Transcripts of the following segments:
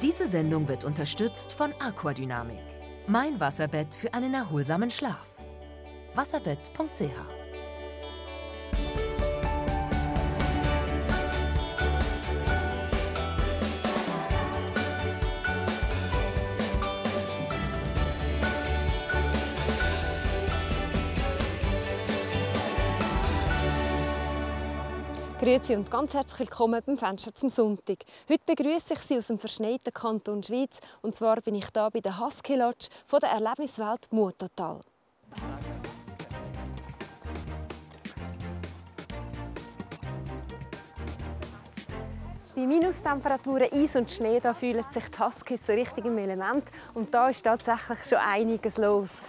Diese Sendung wird unterstützt von Aquadynamik. Mein Wasserbett für einen erholsamen Schlaf. Wasserbett.ch. Grüezi und ganz herzlich willkommen beim Fenster zum Sonntag. Heute begrüße ich Sie aus dem verschneiten Kanton Schweiz. Und zwar bin ich hier bei der Husky Lodge von der Erlebniswelt Muotatal. Bei Minustemperaturen, Eis und Schnee da fühlen sich die Huskys so richtig im Element. Und da ist tatsächlich schon einiges los.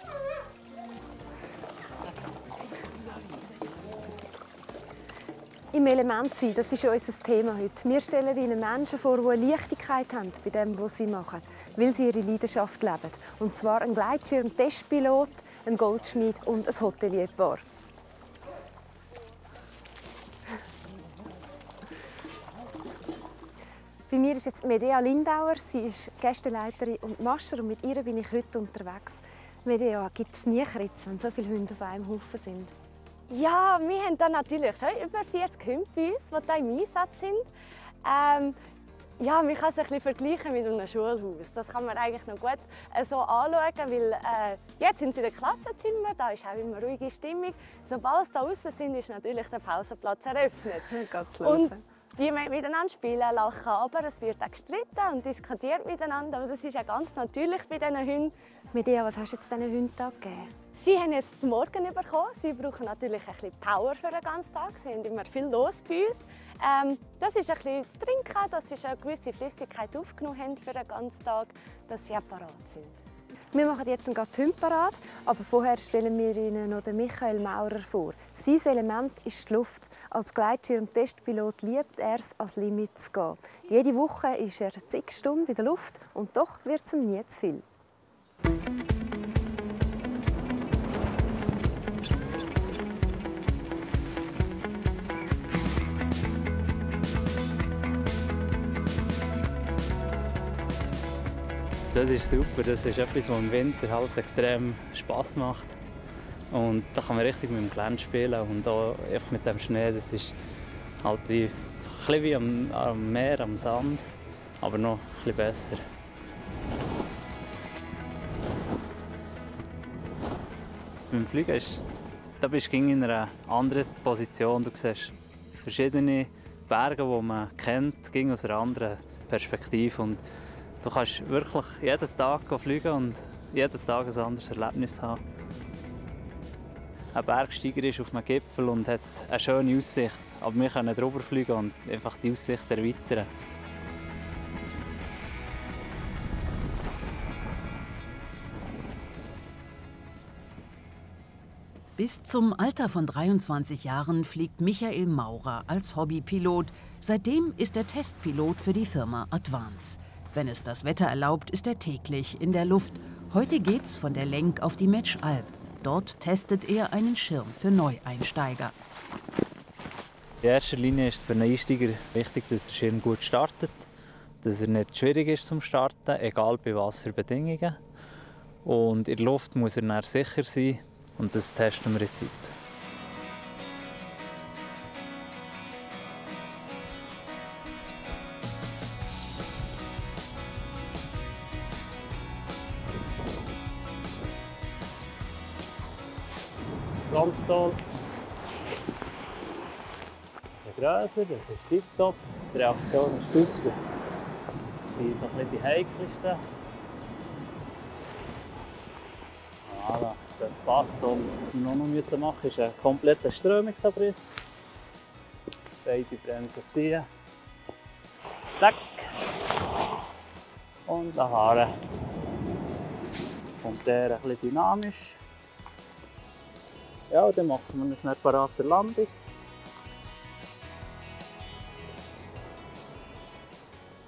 Im Element sein, das ist unser Thema heute. Wir stellen Ihnen Menschen vor, die eine Leichtigkeit haben bei dem, was sie machen, weil sie ihre Leidenschaft leben. Und zwar ein Gleitschirm, Testpilot, ein Goldschmied und ein Hotelierpaar. Bei mir ist jetzt Medea Lindauer. Sie ist Gästeleiterin und Mascher und mit ihr bin ich heute unterwegs. Medea, gibt es nie Kritz, wenn so viele Hunde auf einem Haufen sind? Ja, wir haben da natürlich schon über 40 Hunde bei uns, die hier im Einsatz sind. Ja, man kann es ein bisschen vergleichen mit einem Schulhaus. Das kann man eigentlich noch gut so anschauen, weil jetzt sind sie in den Klassenzimmern, da ist auch immer ruhige Stimmung. Sobald sie da draußen sind, ist natürlich der Pausenplatz eröffnet. Und die möchten miteinander spielen, lachen, aber es wird auch gestritten und diskutiert miteinander. Aber das ist ja ganz natürlich bei diesen Hunden. Medea, was hast du jetzt diesen Hunden gegeben? Sie haben es zum Morgen bekommen. Sie brauchen natürlich ein bisschen Power für den ganzen Tag. Sie haben immer viel los bei uns. Das ist ein bisschen zu trinken, dass sie eine gewisse Flüssigkeit aufgenommen haben für den ganzen Tag, dass sie parat sind. Wir machen jetzt gerade die Hunde parat, aber vorher stellen wir Ihnen noch den Michael Maurer vor. Sein Element ist die Luft. Als Gleitschirm-Testpilot liebt er es, ans Limit zu gehen. Jede Woche ist er zig Stunden in der Luft und doch wird es ihm nie zu viel. Das ist super, das ist etwas, was im Winter halt extrem Spass macht. Und da kann man richtig mit dem Gelände spielen und auch mit dem Schnee. Das ist halt wie, ein bisschen wie am Meer, am Sand, aber noch ein bisschen besser. Beim Fliegen ist, da bist du in einer anderen Position. Du siehst verschiedene Berge, die man kennt, aus einer anderen Perspektive. Und du kannst wirklich jeden Tag fliegen und jeden Tag ein anderes Erlebnis haben. Ein Bergsteiger ist auf einem Gipfel und hat eine schöne Aussicht. Aber wir können drüber fliegen und einfach die Aussicht erweitern. Bis zum Alter von 23 Jahren fliegt Michael Maurer als Hobbypilot. Seitdem ist er Testpilot für die Firma Advance. Wenn es das Wetter erlaubt, ist er täglich in der Luft. Heute geht's von der Lenk auf die Matchalp. Dort testet er einen Schirm für Neueinsteiger. In erster Linie ist es für einen Einsteiger wichtig, dass der Schirm gut startet, dass er nicht schwierig ist zum Starten, egal bei was für Bedingungen. Und in der Luft muss er dann sicher sein und das testen wir jetzt heute. Landstall. Der Gräser, das ist tiptop. Die Reaktion ist super. Das sind die heikelsten. Voilà, das passt. Und was wir noch müssen machen, ist einen kompletten Strömungsabriss. Beide Bremsen ziehen. Zack. Und den Haaren. Und der ein bisschen dynamisch. Ja, dann machen wir eine schnell parate Landung.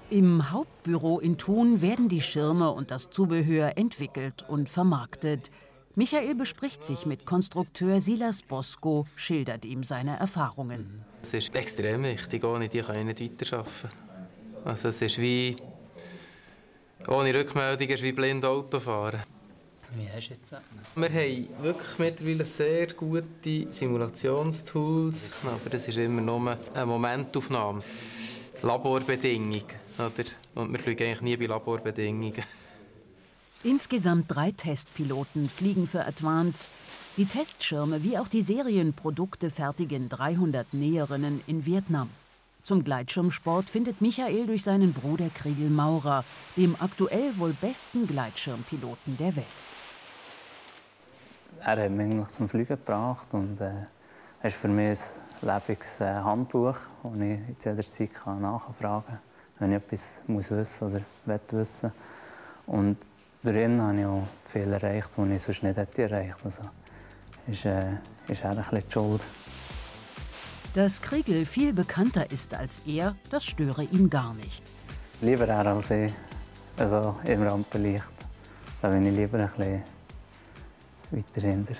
Im Hauptbüro in Thun werden die Schirme und das Zubehör entwickelt und vermarktet. Michael bespricht sich mit Konstrukteur Silas Bosco, schildert ihm seine Erfahrungen. Es ist extrem wichtig, ohne die kann ich nicht weiterarbeiten. Also es ist wie Ohne Rückmeldung ist wie blind Autofahren. Wie hast du jetzt? Wir haben wirklich mittlerweile sehr gute Simulationstools, aber das ist immer nur eine Momentaufnahme. Laborbedingungen, oder? Und wir fliegen eigentlich nie bei Laborbedingungen. Insgesamt 3 Testpiloten fliegen für Advance. Die Testschirme wie auch die Serienprodukte fertigen 300 Näherinnen in Vietnam. Zum Gleitschirmsport findet Michael durch seinen Bruder Chrigel Maurer, dem aktuell wohl besten Gleitschirmpiloten der Welt. Er hat mich eigentlich zum Fliegen gebracht und ist für mich ein lebendiges Handbuch, das ich in jeder Zeit nachfragen kann, wenn ich etwas wissen oder wissen will. Und darin habe ich auch viel erreicht, die ich sonst nicht erreicht hätte. Also ist er ein bisschen die Schuld. Dass Chrigel viel bekannter ist als er, das störe ihn gar nicht. Lieber er als ich, also im Rampenlicht. Da bin ich lieber ein bisschen weiter hinter.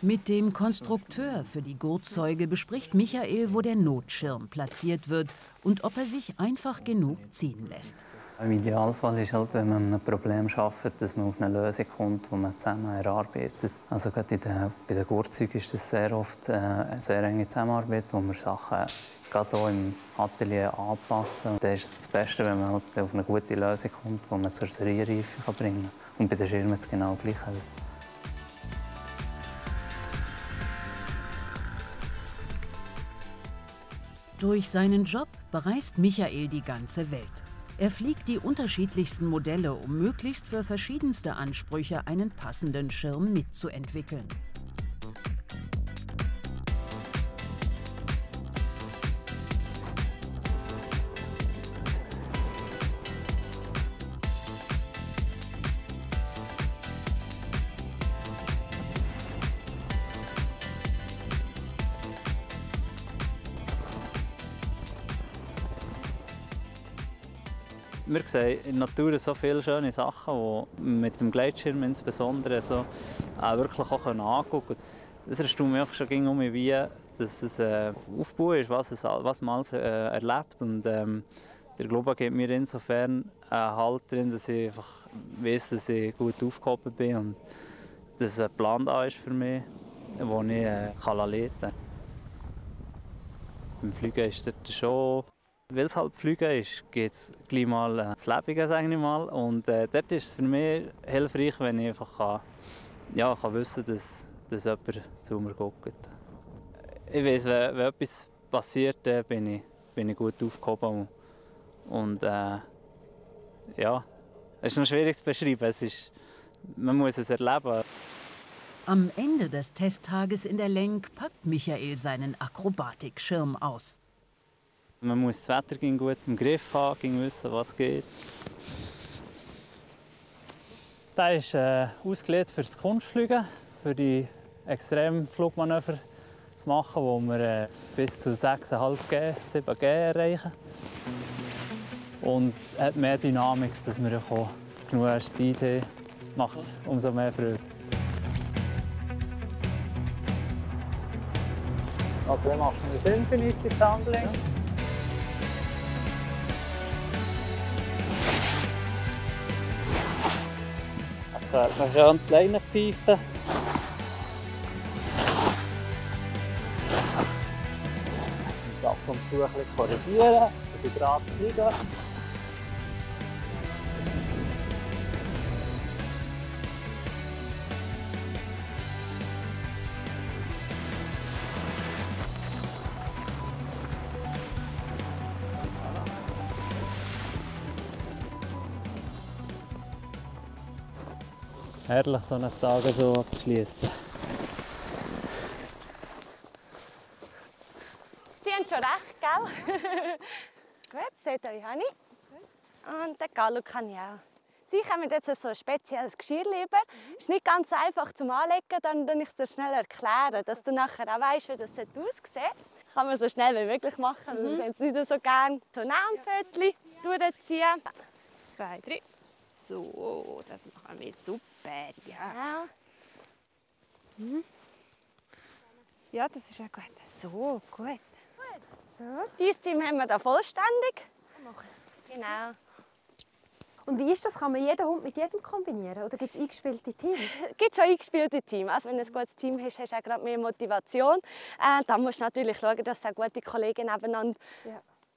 Mit dem Konstrukteur für die Gurtzeuge bespricht Michael, wo der Notschirm platziert wird und ob er sich einfach genug ziehen lässt. Im Idealfall ist halt, wenn man mit einem Problem arbeitet, dass man auf eine Lösung kommt, die man zusammen erarbeitet. Also gerade bei den Gurtzeugen ist das sehr oft eine sehr enge Zusammenarbeit, wo wir Sachen gerade auch im Atelier anpassen. Da ist es das Beste, wenn man halt auf eine gute Lösung kommt, die man zur Serienreife bringen kann. Und bei den Schirmen ist es genau gleich. Durch seinen Job bereist Michael die ganze Welt. Er fliegt die unterschiedlichsten Modelle, um möglichst für verschiedenste Ansprüche einen passenden Schirm mitzuentwickeln. Wir sehen in der Natur so viele schöne Sachen, die mit dem Gleitschirm insbesondere so wirklich auch angucken können. Es erstaunt mich schon um mich, wie dass es ein Aufbau ist, was man alles erlebt. Und der Globe gibt mir insofern einen Halt drin, dass ich einfach weiss, dass ich gut aufgehoben bin und dass es ein Plan da ist für mich, den ich leiten kann. Beim Fliegen ist dort schon... Weil es halt Fliegen ist, gibt es gleich mal das Lebige, sage ich mal. Und dort ist es für mich hilfreich, wenn ich einfach kann wissen kann, dass jemand zu mir guckt. Ich weiss, wenn etwas passiert, dann bin ich gut aufgehoben. Und ja, es ist noch schwierig zu beschreiben. Man muss es erleben. Am Ende des Testtages in der Lenk packt Michael seinen Akrobatikschirm aus. Man muss das Wetter gut im Griff haben, wissen, was geht. Der ist ausgelegt für das Kunstfliegen, für die extremen Flugmanöver zu machen, die wir bis zu 6,5G, 7G erreichen. Und hat mehr Dynamik, dass wir auch genug Speed haben. Macht umso mehr Freude. Okay, machen wir eine infinite Handling. Da hat man schon die Leine gepfeifen. Und ab und zu ein bisschen korrigieren, die gerade fliegen. Herrlich, so einen Tag so abzuschließen. Sie haben schon recht, gell? Gut, seht euch, Hanni. Und den Gallup kann ich auch. Sie kommen jetzt so ein spezielles Geschirr lieber. Es ist nicht ganz einfach zum Anlegen, dann kann ich es dir schnell erklären, dass du nachher auch weißt, wie das aussieht. Das kann man so schnell wie möglich machen. Mhm. Sie haben es nicht so gerne. So Naumviertel durchziehen. 2, 3. So, das machen wir super, ja. Mhm. Ja, das ist auch gut. So, gut. So. Dieses Team haben wir da vollständig. Genau. Und wie ist das? Kann man jeden Hund mit jedem kombinieren? Oder gibt es eingespielte Teams? Es gibt schon eingespielte Teams. Also, wenn du ein gutes Team hast, hast du auch gerade mehr Motivation. Dann musst du natürlich schauen, dass auch gute Kollegen nebeneinander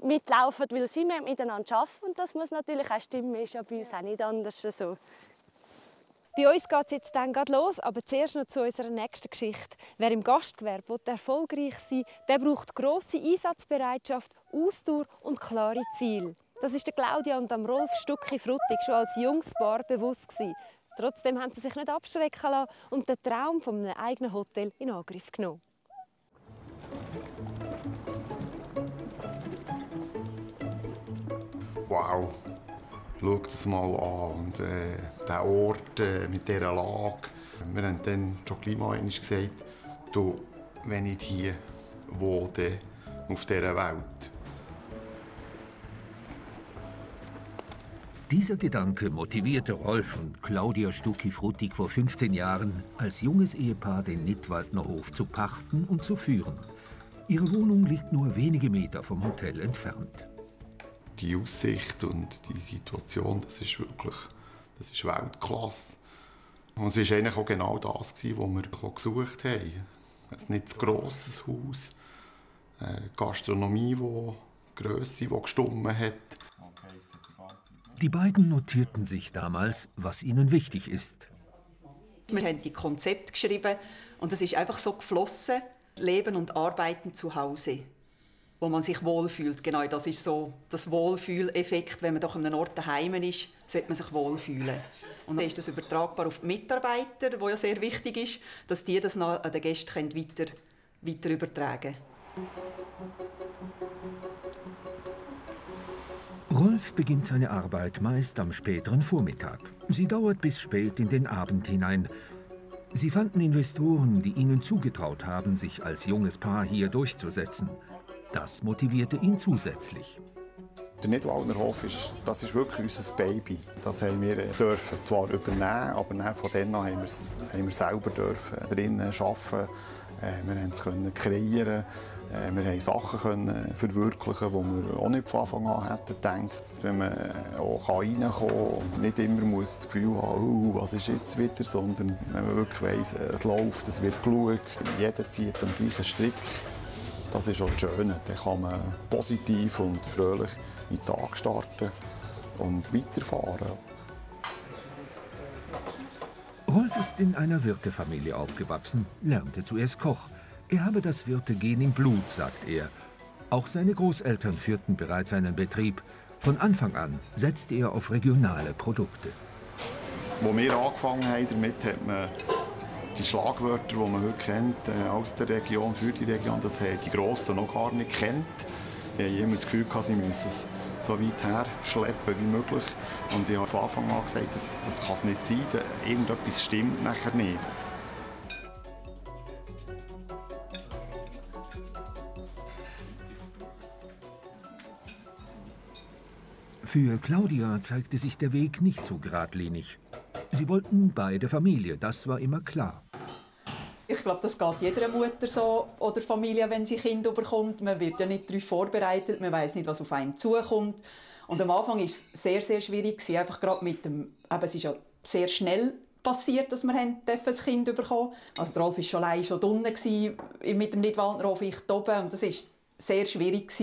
mitlaufen, weil sie miteinander arbeiten. Und das muss natürlich auch stimmen. Ist ja bei uns auch nicht anders so. Bei uns geht es jetzt dann gerade los, aber zuerst noch zu unserer nächsten Geschichte. Wer im Gastgewerbe erfolgreich sein will, braucht grosse Einsatzbereitschaft, Ausdauer und klare Ziele. Das war Claudia und Rolf Stucki-Frutig schon als junges Paar bewusst. Trotzdem haben sie sich nicht abschrecken lassen und den Traum von einem eigenen Hotel in Angriff genommen. Wow! Schau das mal an. Und der Ort mit dieser Lage. Wir haben dann schon gleich mal einmal gesagt, du, wenn nicht hier, wo denn auf dieser Welt? Dieser Gedanke motivierte Rolf und Claudia Stucki-Frutig vor 15 Jahren, als junges Ehepaar den Nidwaldnerhof zu pachten und zu führen. Ihre Wohnung liegt nur wenige Meter vom Hotel entfernt. Die Aussicht und die Situation, das ist Weltklasse. Und es war eigentlich auch genau das, was wir gesucht haben. Ein nicht zu grosses Haus, Gastronomie, die Grösse, die gestummen hat. Die beiden notierten sich damals, was ihnen wichtig ist. Wir haben die Konzepte geschrieben und es ist einfach so geflossen, Leben und Arbeiten zu Hause, wo man sich wohlfühlt. Genau, das ist so das Wohlfühleffekt, wenn man doch an einem Ort daheim ist, sollte man sich wohlfühlen. Und dann ist das übertragbar auf die Mitarbeiter, wo ja sehr wichtig ist, dass die das an den Gästen weiter übertragen können. Rolf beginnt seine Arbeit meist am späteren Vormittag. Sie dauert bis spät in den Abend hinein. Sie fanden Investoren, die ihnen zugetraut haben, sich als junges Paar hier durchzusetzen. Das motivierte ihn zusätzlich. Der Nidwaldnerhof ist wirklich unser Baby. Das haben wir dürfen zwar übernehmen, aber von dann an haben wir selber dürfen drinnen arbeiten. Wir haben es kreieren. Wir konnten Sachen verwirklichen, die wir auch nicht von Anfang an hätten gedacht. Wenn man auch reinkommen kann und nicht immer muss das Gefühl haben, oh, was ist jetzt wieder, sondern wenn man wirklich weiss, es läuft, es wird geschaut, jeder zieht am gleichen Strick. Das ist auch das Schöne. Dann kann man positiv und fröhlich in den Tag starten und weiterfahren. Rolf ist in einer Wirtefamilie aufgewachsen, lernte zuerst Koch. Er habe das Wirtegehen im Blut, sagt er. Auch seine Großeltern führten bereits einen Betrieb. Von Anfang an setzte er auf regionale Produkte. Als wir angefangen haben, damit hat man die Schlagwörter, die man heute kennt, aus der Region, für die Region, das haben die Grossen noch gar nicht kennt. Die haben immer das Gefühl, sie müssen es so weit her schleppen wie möglich. Und ich habe von Anfang an gesagt, das kann es nicht sein, irgendetwas stimmt nachher nicht. Für Claudia zeigte sich der Weg nicht so geradlinig. Sie wollten beide Familie, das war immer klar. Ich glaube, das geht jeder Mutter so oder Familie, wenn sie Kinder bekommt. Man wird ja nicht darauf vorbereitet, man weiß nicht, was auf einen zukommt. Und am Anfang war es sehr, sehr schwierig, einfach gerade mit dem. Aber es ist ja sehr schnell passiert, dass wir ein Kind bekommen haben. Also Rolf war schon allein schon unten mit dem Nidwaldnerhof, ich oben. Und das war sehr schwierig,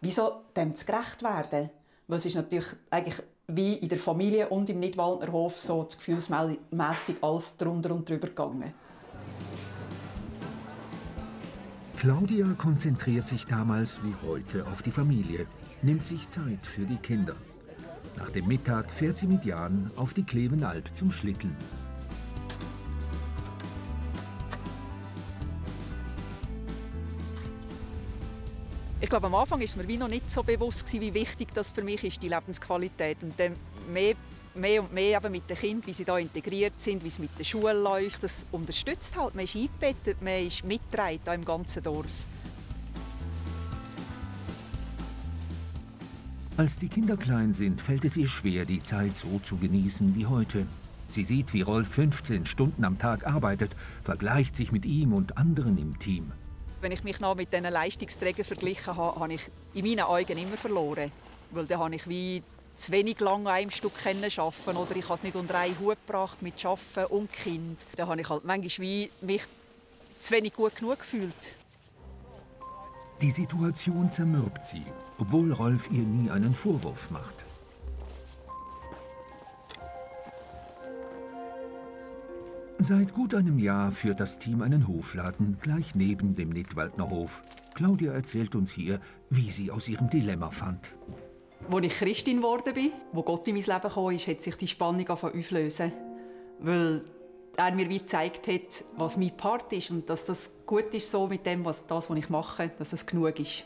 wieso dem zu gerecht werden. Es ist natürlich eigentlich wie in der Familie und im Nidwaldnerhof so gefühlsmässig alles drunter und drüber gegangen. Claudia konzentriert sich damals wie heute auf die Familie, nimmt sich Zeit für die Kinder. Nach dem Mittag fährt sie mit Jan auf die Klevenalp zum Schlitteln. Ich glaube, am Anfang war mir wie noch nicht so bewusst, wie wichtig das für mich ist, die Lebensqualität. Und dann mehr und mehr eben mit den Kindern, wie sie da integriert sind, wie es mit der Schule läuft, das unterstützt halt. Man ist eingebettet, man ist mitgetragen hier im ganzen Dorf. Als die Kinder klein sind, fällt es ihr schwer, die Zeit so zu genießen wie heute. Sie sieht, wie Rolf 15 Stunden am Tag arbeitet, vergleicht sich mit ihm und anderen im Team. Wenn ich mich noch mit diesen Leistungsträgern verglichen habe, habe ich in meinen Augen immer verloren. Weil dann habe ich wie zu wenig lange an einem Stück arbeiten oder ich habe es nicht unter einen Hut gebracht mit Arbeiten und Kind. Da habe ich halt manchmal wie mich zu wenig gut genug gefühlt. Die Situation zermürbt sie, obwohl Rolf ihr nie einen Vorwurf macht. Seit gut einem Jahr führt das Team einen Hofladen gleich neben dem Nidwaldnerhof. Claudia erzählt uns hier, wie sie aus ihrem Dilemma fand. Als ich Christin geworden bin, als Gott in mein Leben kam, hat sich die Spannung auflösen, weil er mir wie gezeigt hat, was mein Part ist und dass das gut ist so mit dem, was ich mache, dass das genug ist.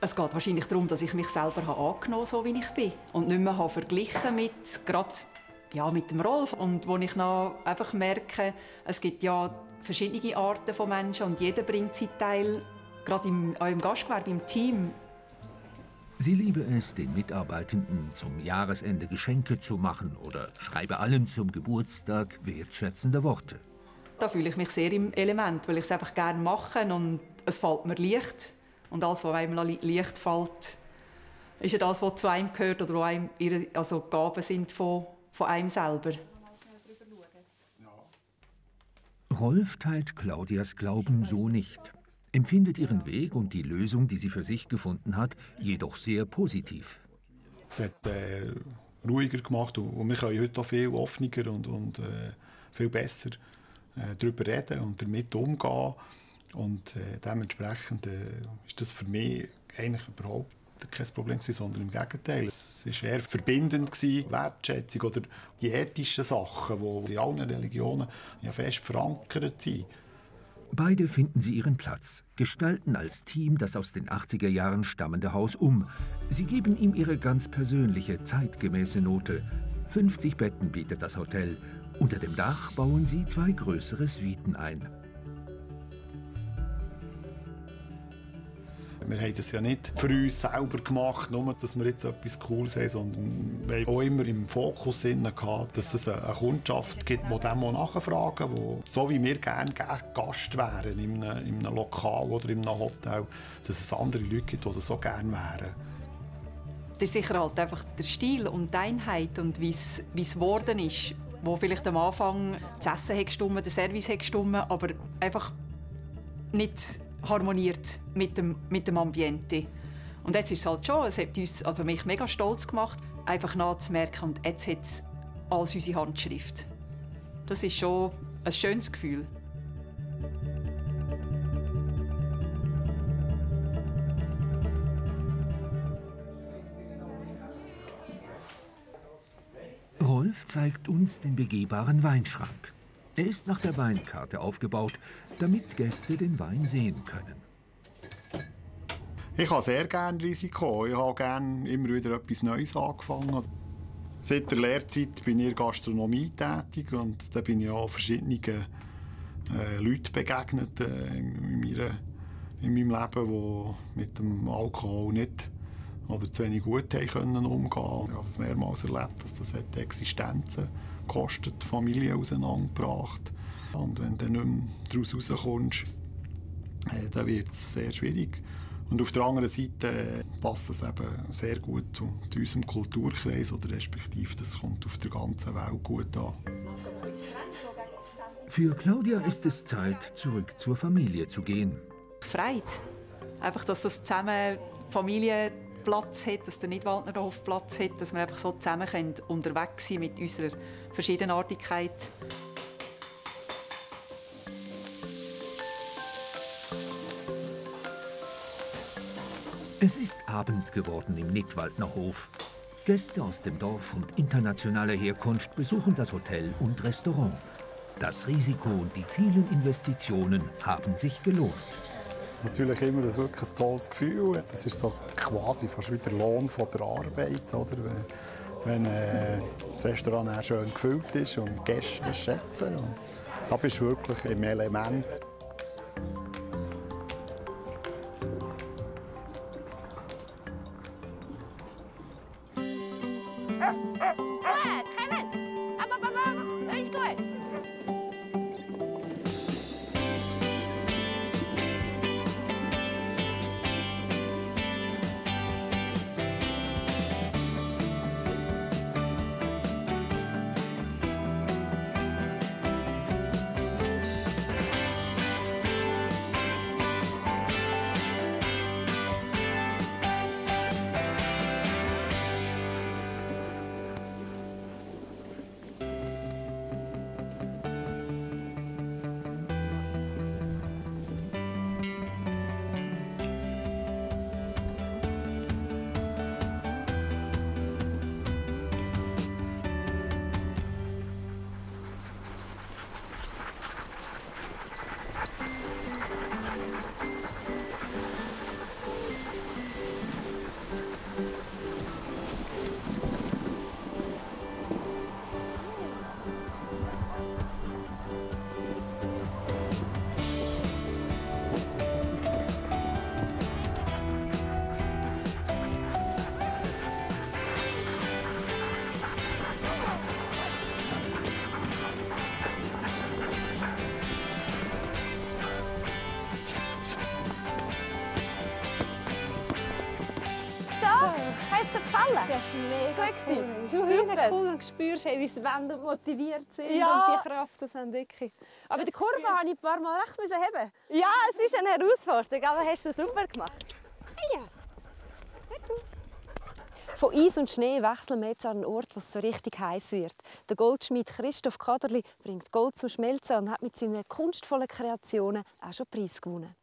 Es geht wahrscheinlich darum, dass ich mich selber angenommen habe, so wie ich bin und nicht mehr verglichen mit gerade ja, mit dem Rolf. Und wo ich noch einfach merke, es gibt ja verschiedene Arten von Menschen und jeder bringt seinen Teil, gerade auch im Gastgewerbe, im Team. Sie liebe es, den Mitarbeitenden zum Jahresende Geschenke zu machen oder schreibe allen zum Geburtstag wertschätzende Worte. Da fühle ich mich sehr im Element, weil ich es einfach gerne mache und es fällt mir leicht. Und alles, was einem leicht fällt, ist ja das, was zu einem gehört oder wo einem ihre, also Gaben sind von einem selber. Rolf teilt Claudias Glauben so nicht, empfindet ihren Weg und die Lösung, die sie für sich gefunden hat, jedoch sehr positiv. Es hat ruhiger gemacht und wir können heute auch viel offener und viel besser darüber reden und damit umgehen. Und dementsprechend ist das für mich eigentlich überhaupt kein Problem, sondern im Gegenteil. Es war eher verbindend, Wertschätzung oder die ethischen Sachen, die in allen Religionen ja fest verankert sind. Beide finden sie ihren Platz, gestalten als Team das aus den 80er Jahren stammende Haus um. Sie geben ihm ihre ganz persönliche, zeitgemäße Note. 50 Betten bietet das Hotel. Unter dem Dach bauen sie 2 größere Suiten ein. Wir haben das ja nicht für uns selber gemacht, nur dass wir jetzt etwas Cooles haben, sondern wir haben auch immer im Fokus gehabt, dass es eine Kundschaft gibt, die dem nachfragen, die so wie wir gerne Gast wären in einem Lokal oder in einem Hotel, dass es andere Leute gibt, die das so gerne wären. Das ist sicher halt einfach der Stil und die Einheit und wie es geworden ist, wo vielleicht am Anfang das Essen hat gestimmt, der Service hat gestimmt, aber einfach nicht harmoniert mit dem Ambiente. Und jetzt ist es halt schon, es hat uns, also mich mega stolz gemacht, einfach nachzumerken, und jetzt hat es alles unsere Handschrift. Das ist schon ein schönes Gefühl. Rolf zeigt uns den begehbaren Weinschrank. Er ist nach der Weinkarte aufgebaut, damit Gäste den Wein sehen können. Ich habe sehr gerne Risiko. Ich habe gerne immer wieder etwas Neues angefangen. Seit der Lehrzeit bin ich in der Gastronomie tätig und da bin ich auch verschiedenen Leuten begegnet in meinem Leben, die mit dem Alkohol nicht oder zu wenig gut haben können umgehen konnten. Ich habe es mehrmals erlebt, dass das Existenzen gekostet, die Familie auseinandergebracht. Und wenn du nicht mehr daraus rauskommst, dann wird es sehr schwierig. Und auf der anderen Seite passt es eben sehr gut zu unserem Kulturkreis, oder respektive das kommt auf der ganzen Welt gut an. Für Claudia ist es Zeit, zurück zur Familie zu gehen. Freude. Einfach, dass das zusammen Familie Platz hat, dass der Nidwaldnerhof Platz hat, dass wir einfach so zusammen unterwegs sein können mit unserer Verschiedenartigkeit. Es ist Abend geworden im Nidwaldnerhof. Gäste aus dem Dorf und internationaler Herkunft besuchen das Hotel und Restaurant. Das Risiko und die vielen Investitionen haben sich gelohnt. Natürlich immer wirklich ein tolles Gefühl. Das ist so quasi fast wie der Lohn von der Arbeit, oder? Wenn das Restaurant schön gefüllt ist und Gäste schätzen. Und da bist du wirklich im Element. Hat es dir gefallen? Das war mega cool. Super. Cool. Und du spürst, wie sie wollen und motiviert sind. Ja. Und die Kraft, das haben wirklich. Aber die Kurve musste ich ein paar Mal recht heben. Ja, es ist eine Herausforderung, aber hast du super gemacht. Ja. Von Eis und Schnee wechseln wir jetzt an einen Ort, wo es so richtig heiß wird. Der Goldschmied Christof Kaderli bringt Gold zum Schmelzen und hat mit seinen kunstvollen Kreationen auch schon Preise gewonnen.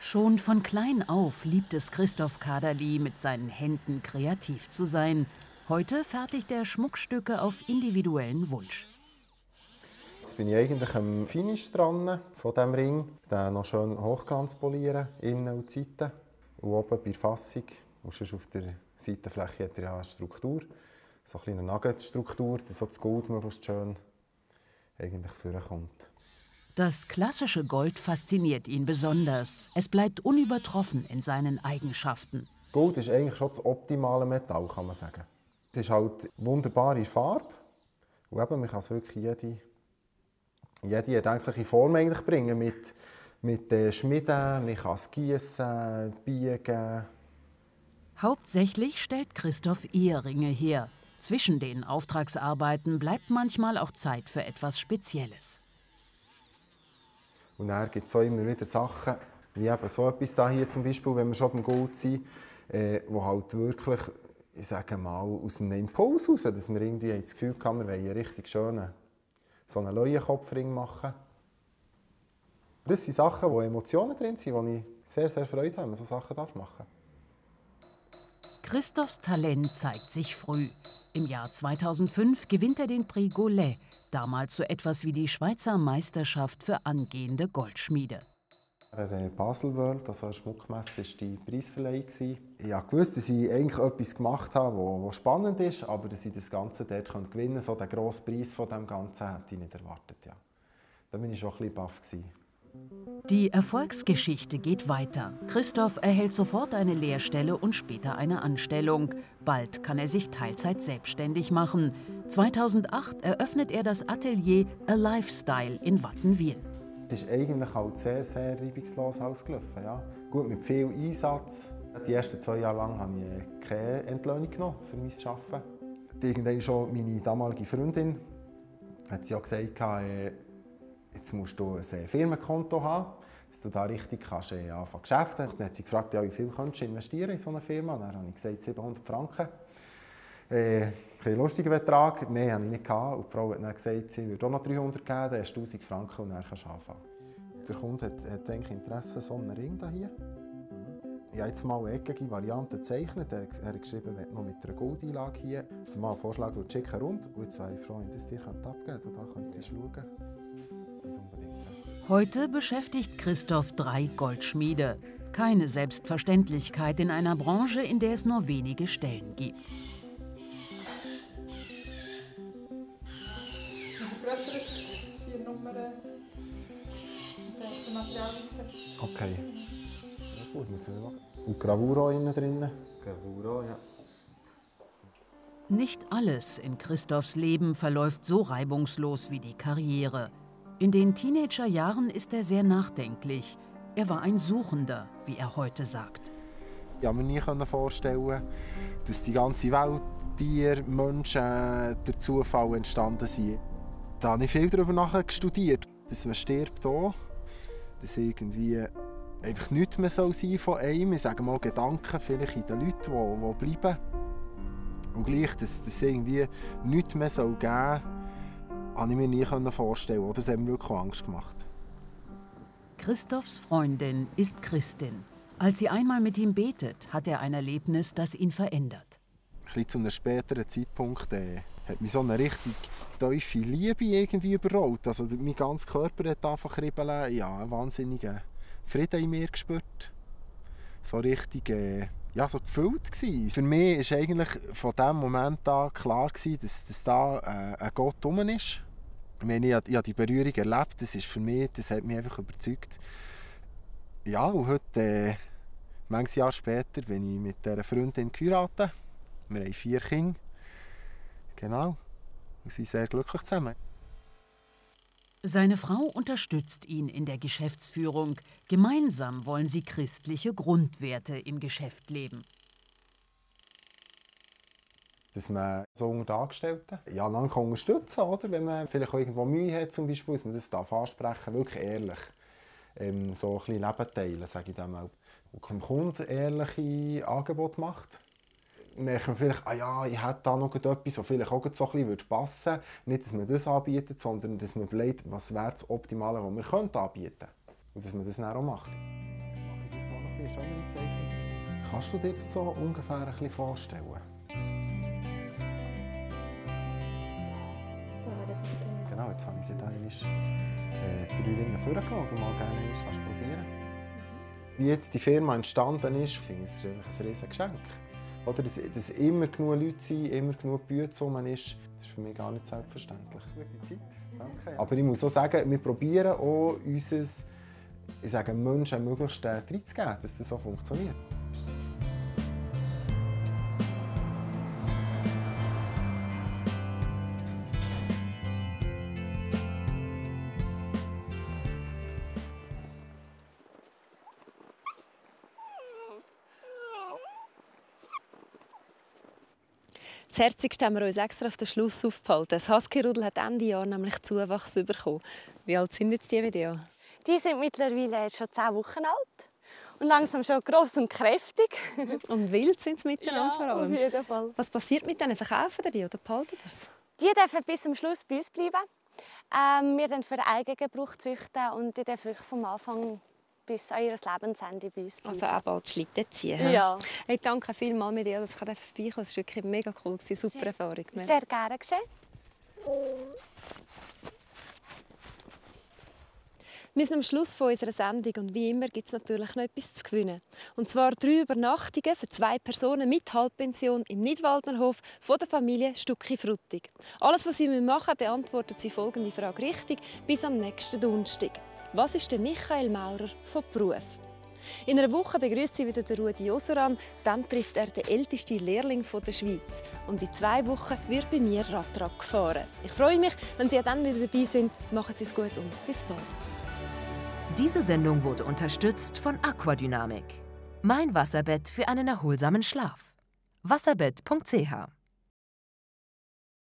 Schon von klein auf liebt es Christof Kaderli, mit seinen Händen kreativ zu sein. Heute fertigt er Schmuckstücke auf individuellen Wunsch. Jetzt bin ich eigentlich am Finish dran von diesem Ring. Dann noch schön Hochglanz polieren, innen und Seiten. Und oben bei der Fassung, sonst auf der Seitenfläche hat er ja eine Struktur. So eine kleine Nugget-Struktur, dass das Gold möglichst schön eigentlich vorkommt. Das klassische Gold fasziniert ihn besonders. Es bleibt unübertroffen in seinen Eigenschaften. Gold ist eigentlich schon das optimale Metall, kann man sagen. Es ist halt wunderbare Farbe. Und eben, man kann es wirklich jede erdenkliche Form eigentlich bringen, mit Schmieden, man kann es gießen, biegen. Hauptsächlich stellt Christof Eheringe her. Zwischen den Auftragsarbeiten bleibt manchmal auch Zeit für etwas Spezielles. Und dann gibt es auch immer wieder Sachen, wie eben so etwas hier zum Beispiel, wenn wir schon beim Gold sind, wo halt wirklich, ich sage mal, aus einem Impuls raus, dass wir irgendwie das Gefühl haben, wir wollen einen richtig schönen so einen Leuenkopfring machen. Das sind Sachen, wo Emotionen drin sind, wo ich sehr, sehr Freude habe, wenn man so Sachen machen darf. Christophs Talent zeigt sich früh. Im Jahr 2005 gewinnt er den Prix Gaulet, damals so etwas wie die Schweizer Meisterschaft für angehende Goldschmiede. Der Baselworld, also eine Schmuckmesse, war die Preisverleihung. Ich wusste, dass ich eigentlich etwas gemacht habe, was spannend ist, aber dass ich das Ganze dort gewinnen konnte. So den grossen Preis von dem Ganzen hätte ich nicht erwartet. Ja. Da war ich schon ein bisschen baff. Die Erfolgsgeschichte geht weiter. Christof erhält sofort eine Lehrstelle und später eine Anstellung. Bald kann er sich Teilzeit selbstständig machen. 2008 eröffnet er das Atelier A Lifestyle in Wattenwil. Es ist eigentlich halt sehr, sehr reibungslos ausgelaufen. Ja. Gut, mit viel Einsatz. Die ersten 2 Jahre lang habe ich keine Entlohnung genommen für mein Arbeiten. Irgendwann schon meine damalige Freundin hat sie auch gesagt, jetzt musst du ein Firmenkonto haben, dass du da richtig kannst, anfangen kannst. Dann hat sie gefragt, ja, wie viel kannst du investieren in so eine Firma. Dann habe ich gesagt, 700 Franken. Ein lustiger Betrag, mehr hatte ich nicht. Und die Frau hat dann gesagt, sie würde auch noch 300 geben, dann hast du 1000 Franken und dann kannst du anfangen. Der Kunde hat Interesse an so einem Ring hier. Ich habe jetzt mal eine eckige Variante gezeichnet. Er hat geschrieben, er hat noch mit einer Goldeinlage hier. Also mal einen Vorschlag schicken rund. Und jetzt wäre ich froh, wenn ich das dir abgeben könnte. Und da könntest du schauen. Heute beschäftigt Christof 3 Goldschmiede. Keine Selbstverständlichkeit in einer Branche, in der es nur wenige Stellen gibt. Okay. Gut, müssen wir machen. Und Gravur innen drin. Gravur, ja. Nicht alles in Christophs Leben verläuft so reibungslos wie die Karriere. In den Teenagerjahren ist er sehr nachdenklich. Er war ein Suchender, wie er heute sagt. Ich konnte mir nie vorstellen, dass die ganze Welt, Tiere, Menschen, der Zufall entstanden sind. Da habe ich viel darüber nachgestudiert, dass man stirbt auch. Dass irgendwie einfach nichts mehr sein soll von einem. Ich sage mal Gedanken vielleicht in den Leuten, die bleiben. Und gleich, dass es irgendwie nichts mehr geben soll, konnte ich mir nie vorstellen. Oder es hat mir wirklich Angst gemacht. Christophs Freundin ist Christin. Als sie einmal mit ihm betet, hat er ein Erlebnis, das ihn verändert. Ein bisschen zu einem späteren Zeitpunkt hat mich so eine richtig tiefe Liebe irgendwie überrollt. Also, mein ganzer Körper hat einfach kribbeln. Ja, einen wahnsinnigen Frieden in mir gespürt. So richtig ja, so gefüllt war. Für mich war eigentlich von diesem Moment an klar, dass da ein Gott herum ist. Ich meine, ich habe die Berührung erlebt. Das ist für mich, das hat mich einfach überzeugt. Ja, und heute, manches Jahr später, bin ich mit dieser Freundin geheiratet. Wir haben 4 Kinder. Genau. Wir sind sehr glücklich zusammen. Seine Frau unterstützt ihn in der Geschäftsführung. Gemeinsam wollen sie christliche Grundwerte im Geschäft leben. Dass man so unter Angestellten ja, dann kann unterstützen oder wenn man vielleicht irgendwo Mühe hat, zum Beispiel, dass man das ansprechen darf, wirklich ehrlich. So ein bisschen Leben teilen, sage ich dem auch. Und dem Kunden ehrliche Angebote macht. Merkt man vielleicht, ah ja, ich hätte da noch etwas, was vielleicht auch so ein bisschen passen würde. Nicht, dass man das anbietet, sondern dass man überlegt, was wäre das Optimale, was wir anbieten könnten. Und dass man das dann auch macht. Kannst du dir das so ungefähr ein bisschen vorstellen? Genau, jetzt habe ich dir drei Dinge vorgenommen, die du mal gerne probieren kannst. Wie jetzt die Firma entstanden ist, finde ich, es ist einfach ein riesiges Geschenk. Oder dass immer genug Leute sind, immer genug Bühnen ist, das ist für mich gar nicht selbstverständlich. Gute Zeit. Danke. Aber ich muss auch sagen, wir probieren auch, uns, ich sage, Menschen möglichst reinzugeben, dass das so funktioniert. Das Herzigste haben wir uns extra auf den Schluss aufgehalten. Das Husky-Rudel hat Ende Jahr nämlich Zuwachs bekommen. Wie alt sind jetzt die Medea? Die sind mittlerweile schon 10 Wochen alt. Und langsam schon gross und kräftig. Und wild sind sie miteinander ja, vor allem. Auf jeden Fall. Was passiert mit denen? Verkaufen die oder behalten die das? Die dürfen bis zum Schluss bei uns bleiben. Wir dürfen für den eigenen Gebrauch züchten und die dürfen vom Anfang bis an ihr Lebensende bei uns. Also auch bald Schlitten ziehen. Ja. Hey, danke vielmals, Medea, dass ich vorbeikommen durfte. Es war wirklich mega cool, super sehr, Erfahrung. Sehr gerne geschehen. Wir sind am Schluss von unserer Sendung und wie immer gibt es natürlich noch etwas zu gewinnen. Und zwar 3 Übernachtungen für 2 Personen mit Halbpension im Nidwaldnerhof von der Familie Stucki-Frutig. Alles, was Sie machen müssen, beantwortet Sie folgende Frage richtig bis am nächsten Donnerstag. Was ist der Michael Maurer von Beruf? In einer Woche begrüßt sie wieder den Ruedi Osoran, dann trifft er den ältesten Lehrling der Schweiz. Und in 2 Wochen wird bei mir Radtrag gefahren. Ich freue mich, wenn Sie dann wieder dabei sind. Machen Sie es gut und bis bald. Diese Sendung wurde unterstützt von Aquadynamik. Mein Wasserbett für einen erholsamen Schlaf. Wasserbett.ch